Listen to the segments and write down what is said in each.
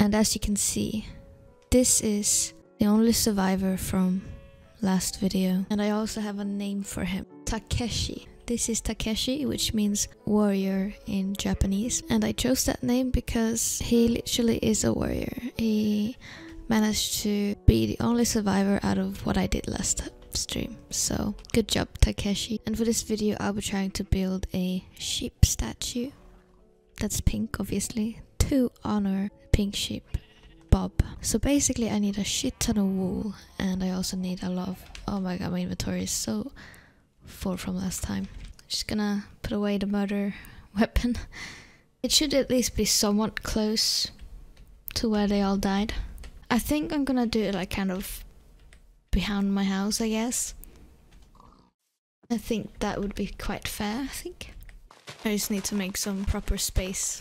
And as you can see, this is the only survivor from last video. And I also have a name for him, Takeshi. This is Takeshi, which means warrior in Japanese. And I chose that name because he literally is a warrior. He managed to be the only survivor out of what I did last stream. So good job, Takeshi. And for this video, I'll be trying to build a sheep statue. That's pink, obviously, to honor pink sheep, Bob. So basically I need a shit ton of wool, and I also need a lot of... oh my god, my inventory is so full from last time. I'm just gonna put away the murder weapon. It should at least be somewhat close to where they all died. I think I'm gonna do it like kind of behind my house, I guess. I think that would be quite fair, I think. I just need to make some proper space.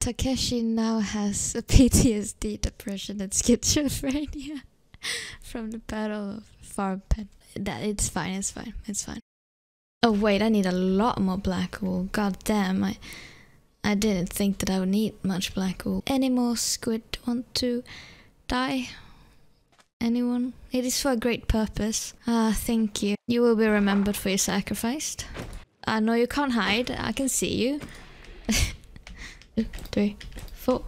Takeshi now has a PTSD, depression and schizophrenia from the Battle of Farm Pen. It's fine, it's fine, it's fine. Oh wait, I need a lot more black wool. God damn, I didn't think that I would need much black wool. Any more squid want to die? Anyone? It is for a great purpose. Ah, thank you. You will be remembered for your sacrifice. I know you can't hide, I can see you. 2, 3, 4.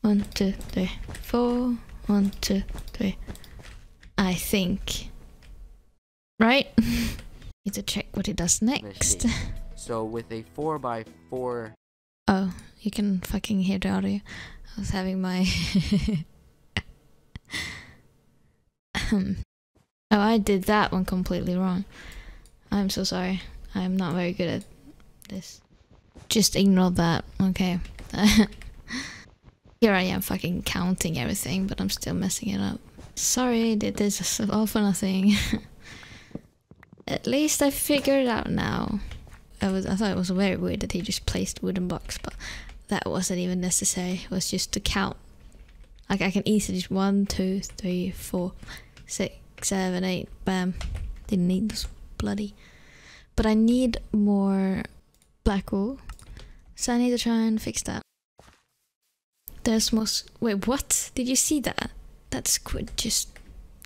1, 2, 3, 4. 1, 2, 3. I think. Right? Need to check what he does next. So with a 4x4. Oh, you can fucking hear the audio. I was having my... oh, I did that one completely wrong. I'm so sorry. I'm not very good at this. Just ignore that, okay. Here I am fucking counting everything, but I'm still messing it up. Sorry, I did this all for nothing. At least I figured it out now. I thought it was very weird that he just placed wooden box, but that wasn't even necessary. It was just to count. Like, I can easily just 1, 2, 3, 4, 6, 7, 8, bam. Didn't need this bloody. But I need more black wool. So I need to try and fix that. There's more... wait, what? Did you see that? That squid just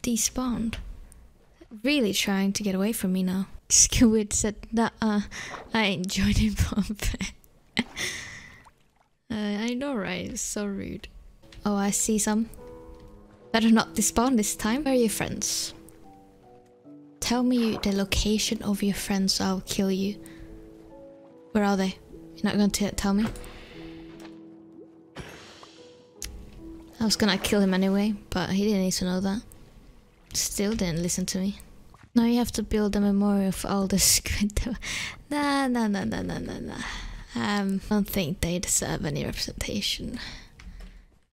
despawned. Really trying to get away from me now. Squid said, nah-uh, I ain't joining Bob. I know, right? It's so rude. Oh, I see some. Better not despawn this time. Where are your friends? Tell me the location of your friends, so I'll kill you. Where are they? You're not going to tell me? I was gonna kill him anyway, but he didn't need to know that. Still didn't listen to me. Now you have to build a memorial for all the squid. Nah. I don't think they deserve any representation.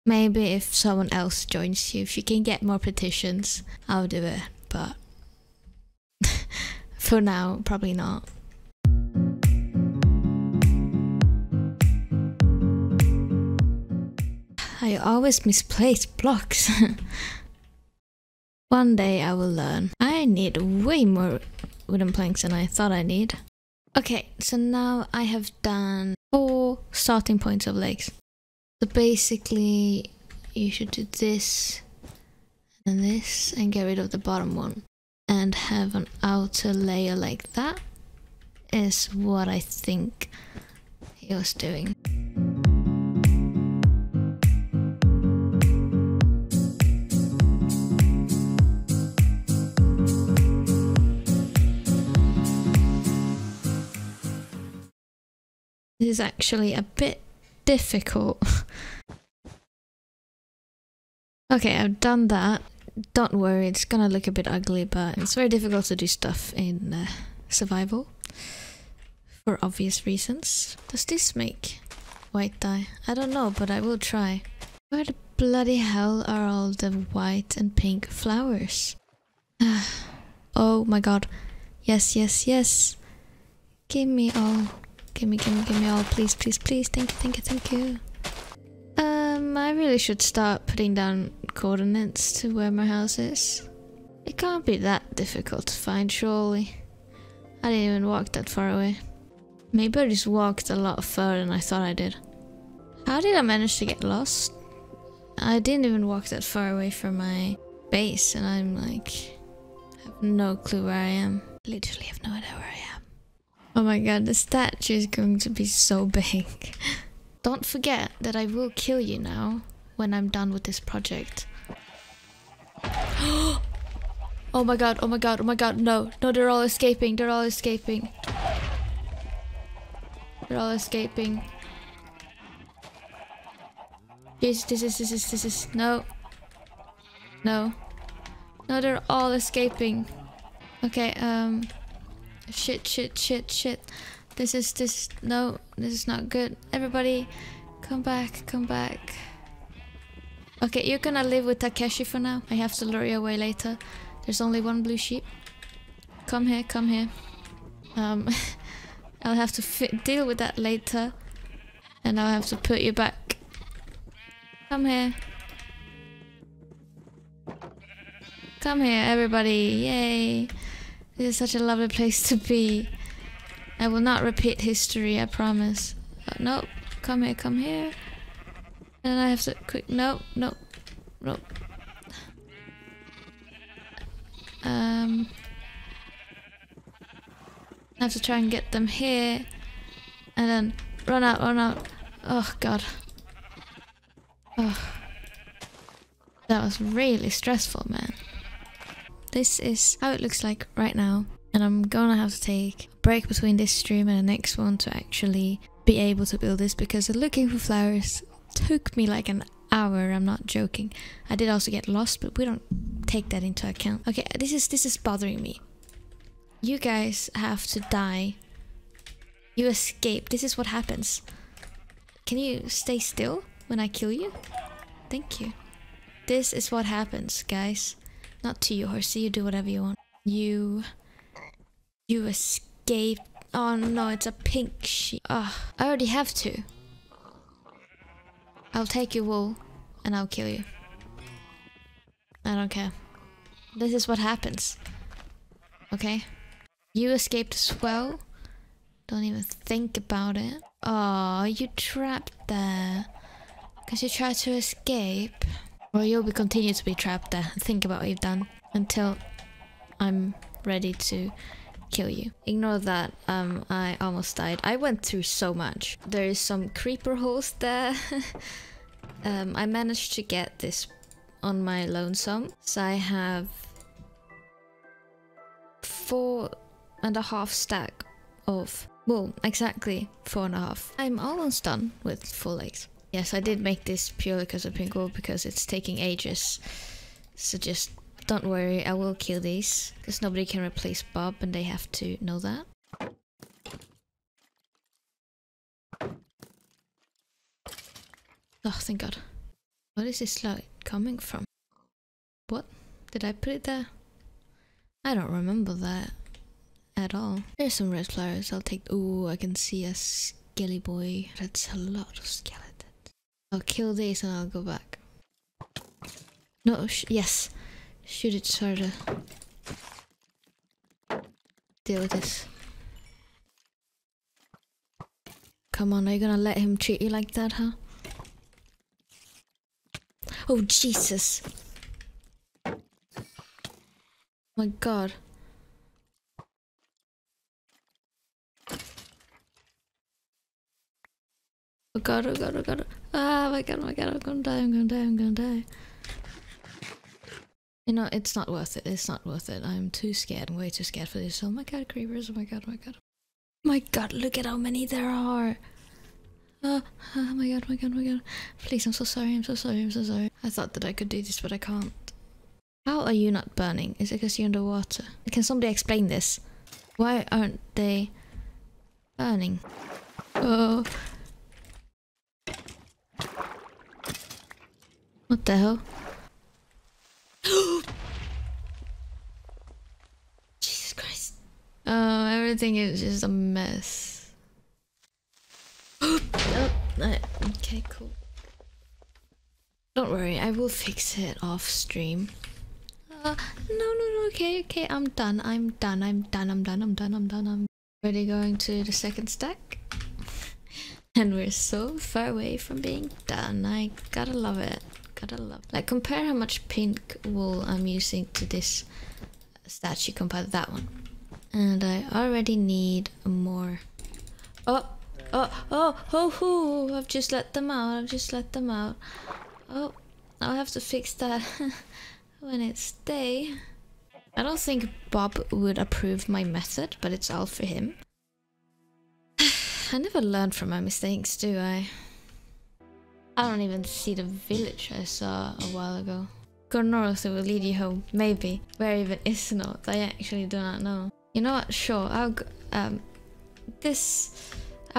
Maybe if someone else joins you, if you can get more petitions, I'll do it, but... for now, probably not. I always misplace blocks. One day I will learn. I need way more wooden planks than I thought I need. Okay, so now I have done 4 starting points of legs. So basically you should do this and this and get rid of the bottom one. And have an outer layer like that is what I think he was doing. This is actually a bit difficult. Okay, I've done that. Don't worry, it's gonna look a bit ugly, but it's very difficult to do stuff in survival. For obvious reasons. Does this make white dye? I don't know, but I will try. Where the bloody hell are all the white and pink flowers? Oh my god. Yes, yes, yes. Give me all. Give me all, please, please, please. Thank you. I really should start putting down coordinates to where my house is. It can't be that difficult to find, surely. I didn't even walk that far away. Maybe I just walked a lot further than I thought I did. How did I manage to get lost? I didn't even walk that far away from my base, and I'm like, I have no clue where I am. Literally have no idea where I am. Oh my god, the statue is going to be so big. Don't forget that I will kill you now when I'm done with this project. Oh my god, oh my god, oh my god, no. No, they're all escaping, they're all escaping. They're all escaping. Jesus, this is, no. No. No, they're all escaping. Okay, shit. This, no, this is not good. Everybody, come back. Okay, you're gonna live with Takeshi for now. I have to lure you away later. There's only one blue sheep. Come here. I'll have to deal with that later. And I'll have to put you back. Come here, everybody. Yay. This is such a lovely place to be. I will not repeat history, I promise. Oh, nope. Come here. And I have to nope. I have to try and get them here, and then run out. Oh god. Oh, that was really stressful, man. This is how it looks like right now, and I'm gonna have to take a break between this stream and the next one to actually be able to build this, because looking for flowers took me like an hour. I'm not joking. I did also get lost, but we don't take that into account. Okay, this is bothering me. You guys have to die. You escape. This is what happens. Can you stay still when I kill you? Thank you. This is what happens, guys. Not to you, horsey. You do whatever you want. You escape. Oh no, it's a pink sheep. Oh, I already have two. I'll take your wool and I'll kill you. I don't care. This is what happens. Okay? You escaped as well. Don't even think about it. Oh, you trapped there. Because you tried to escape. Well, you'll continue to be trapped there. Think about what you've done. Until I'm ready to kill you. Ignore that. I almost died. I went through so much. There is some creeper holes there. I managed to get this on my lonesome. So I have 4.5 stack of wool. Exactly 4.5. I'm almost done with full legs. Yes, I did make this purely because of pink wool, because it's taking ages. So just don't worry, I will kill these, because nobody can replace Bob, and they have to know that. Oh, thank god. What is this light coming from? What? Did I put it there? I don't remember that at all. There's some red flowers, I'll take. Ooh, I can see a skelly boy. That's a lot of skeletons. I'll kill these and I'll go back. No, yes. Shoot it harder. Deal with this. Come on, are you gonna let him treat you like that, huh? Oh, Jesus! My god. Oh god, oh god, oh god. Ah, my god, I'm gonna die. You know, it's not worth it. I'm too scared. I'm way too scared for this. Oh my god, creepers. Oh my god. My god, look at how many there are. Oh my god. Please, I'm so sorry. I thought that I could do this, but I can't. How are you not burning? Is it because you're underwater? Can somebody explain this? Why aren't they burning? Oh. What the hell? Jesus Christ. Oh, everything is just a mess. Oh, okay, cool. Don't worry, I will fix it off stream. No, okay, I'm done. Already going to the second stack. And we're so far away from being done. I gotta love it. Gotta love. Like, compare how much pink wool I'm using to this statue compared to that one. And I already need more. Oh, I've just let them out. Oh, I'll have to fix that when it's day. I don't think Bob would approve my method, but it's all for him. I never learn from my mistakes, do I? I don't even see the village I saw a while ago. Go north, it will lead you home, maybe. Where even is north? I actually do not know. You know what? Sure, I'll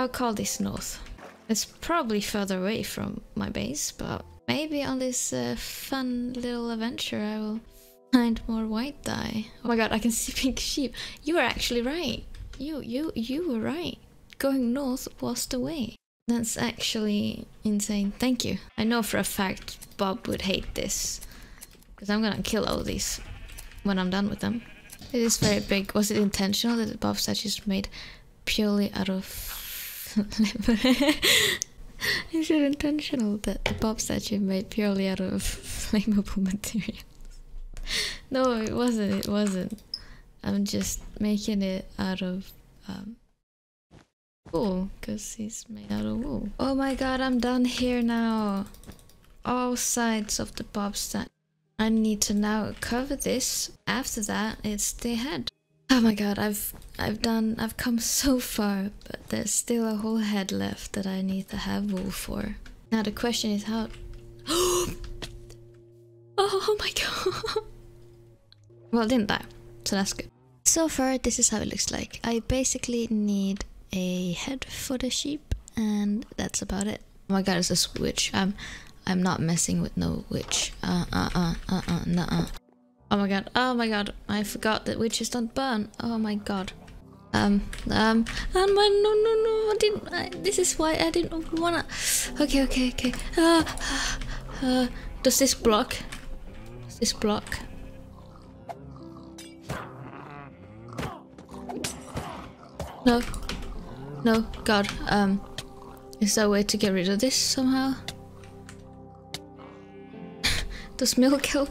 call this north. It's probably further away from my base, but maybe on this fun little adventure I will find more white dye. Oh my god, I can see pink sheep. You were actually right. You were right. Going north was the way. That's actually insane. Thank you. I know for a fact Bob would hate this, because I'm gonna kill all these when I'm done with them. It is very big. Was it intentional that the Bob statue is made purely out of leather? Is it intentional that the Bob statue made purely out of flammable materials? No, it wasn't. It wasn't. I'm just making it out of wool, because he's made out of wool. Oh my god, I'm done here now. All sides of the Bob statue. I need to now cover this. After that, it's the head. Oh my god, I've come so far, but there's still a whole head left that I need to have wool for. Now the question is how. Oh my god. Well, it didn't die, so that's good. So far, this is how it looks like. I basically need a head for the sheep, and that's about it. Oh my god, it's a witch. I'm not messing with no witch. Nuh-uh. Oh my god, I forgot that witches don't burn. Oh my god. No, I didn't, this is why I didn't wanna. Okay. Does this block? No, god, is there a way to get rid of this somehow? Does milk help?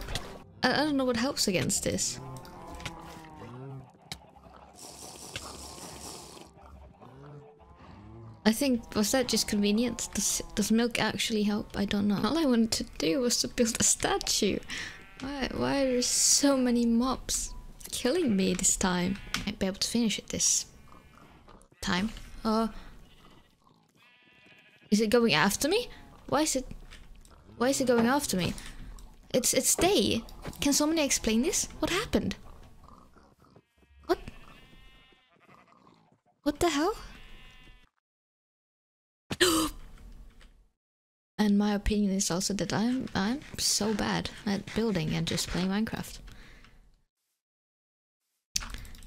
I don't know what helps against this. I think, was that just convenience? Does milk actually help? I don't know. All I wanted to do was to build a statue. Why are there so many mobs killing me this time? I might be able to finish it this time. Is it going after me? Why is it going after me? It's day. Can somebody explain this? What happened? What the hell? And my opinion is also that I'm so bad at building and just playing Minecraft.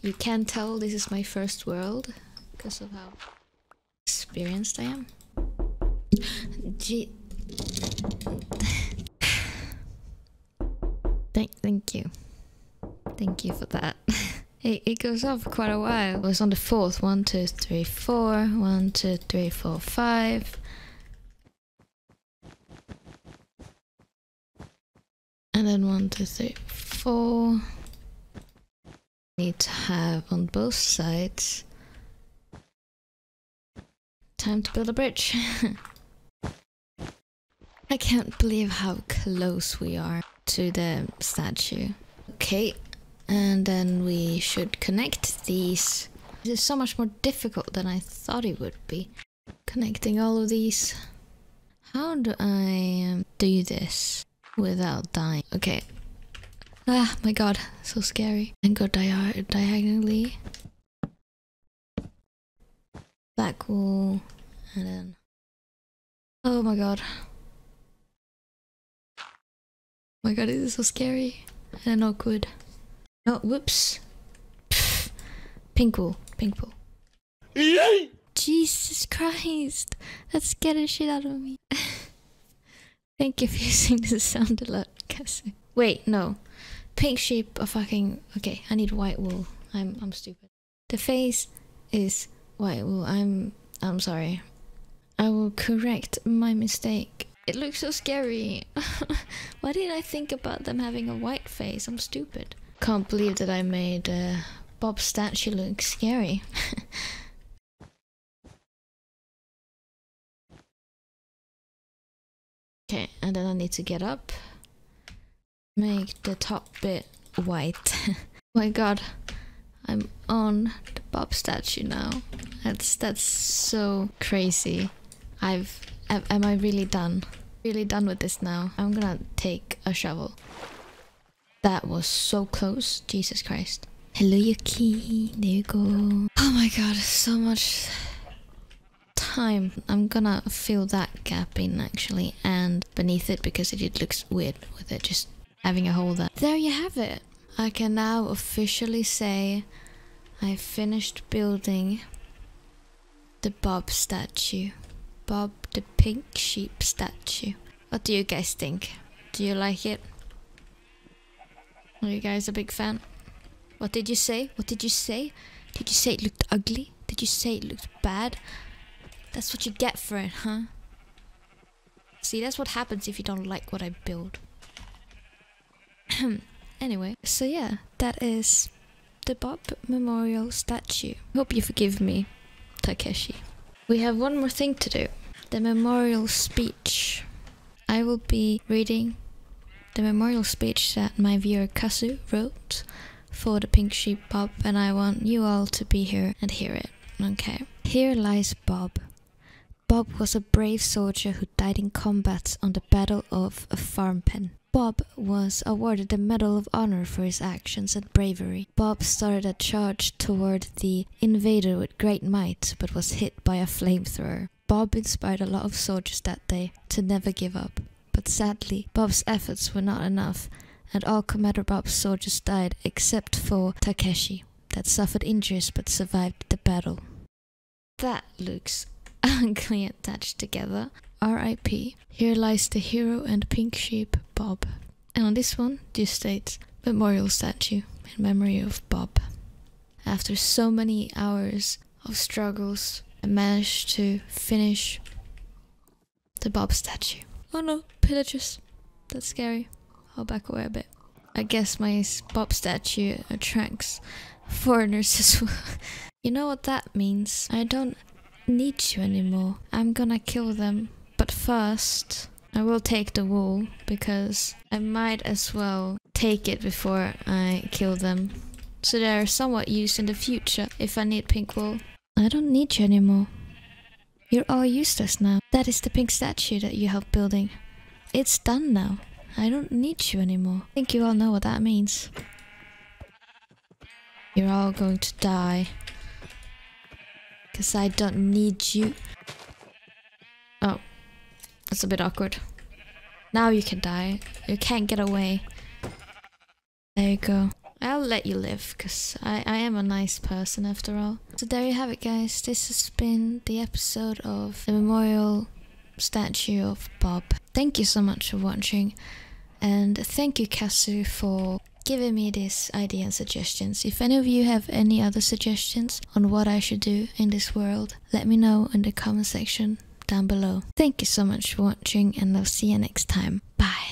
You can tell this is my first world because of how experienced I am. Gee. Thank you for that. It goes on for quite a while. It was on the fourth. 1, 2, 3, 4. 1, 2, 3, 4, 5. And then 1, 2, 3, 4. Need to have on both sides. Time to build a bridge. I can't believe how close we are to the statue. Okay, and then we should connect these. This is so much more difficult than I thought it would be. Connecting all of these. How do I do this without dying? Okay. Ah, my god, so scary. And go diagonally. Black wool, and then. Oh my god. Oh my god, this is so scary and awkward. No, whoops. Pfft. Pink wool. Jesus Christ, that scared the shit out of me. Thank you for using this sound a lot, Kazoo. Wait, no. Pink sheep are fucking. Okay, I need white wool. I'm stupid. The face is white wool. I'm sorry. I will correct my mistake. It looks so scary. Why did I think about them having a white face? I'm stupid. Can't believe that I made Bob's statue look scary. Okay, and then I need to get up. Make the top bit white. Oh my god, I'm on the Bob statue now. That's so crazy. Am I really done? Really done with this now. I'm gonna take a shovel. That was so close. Jesus Christ. Hello Yuki. There you go. Oh my god, so much time. I'm gonna fill that gap in actually, and beneath it, because it looks weird with it just having a hole there. There you have it. I can now officially say I finished building the Bob statue. Bob the pink sheep statue. What do you guys think? Do you like it? Are you guys a big fan? What did you say? What did you say? Did you say it looked ugly? Did you say it looked bad? That's what you get for it, huh? See, that's what happens if you don't like what I build. Anyway, so yeah, that is the Bob Memorial statue. Hope you forgive me, Takeshi. We have one more thing to do. The memorial speech. I will be reading the memorial speech that my viewer Kazoo wrote for the pink sheep Bob, and I want you all to be here and hear it. Okay. Here lies Bob. Bob was a brave soldier who died in combat on the Battle of a Farm Pen. Bob was awarded the Medal of Honor for his actions and bravery. Bob started a charge toward the invader with great might, but was hit by a flamethrower. Bob inspired a lot of soldiers that day to never give up. But sadly, Bob's efforts were not enough, and all Commander Bob's soldiers died except for Takeshi, that suffered injuries but survived the battle. That looks ugly attached together. R.I.P. Here lies the hero and pink sheep, Bob. And on this one, this states, memorial statue in memory of Bob. After so many hours of struggles, I managed to finish the Bob statue. Oh no, pillagers. That's scary. I'll back away a bit. I guess my Bob statue attracts foreigners as well. You know what that means? I don't need you anymore. I'm gonna kill them. But first, I will take the wool, because I might as well take it before I kill them, so they are somewhat used in the future if I need pink wool. I don't need you anymore. You're all useless now. That is the pink statue that you helped building. It's done now. I don't need you anymore. I think you all know what that means. You're all going to die. Because I don't need you. Oh. That's a bit awkward. Now you can die. You can't get away. There you go. I'll let you live, because I am a nice person after all. So there you have it, guys. This has been the episode of the memorial statue of Bob. Thank you so much for watching. And thank you, Kazoo, for giving me this idea and suggestions. If any of you have any other suggestions on what I should do in this world, let me know in the comment section down below. Thank you so much for watching, and I'll see you next time. Bye.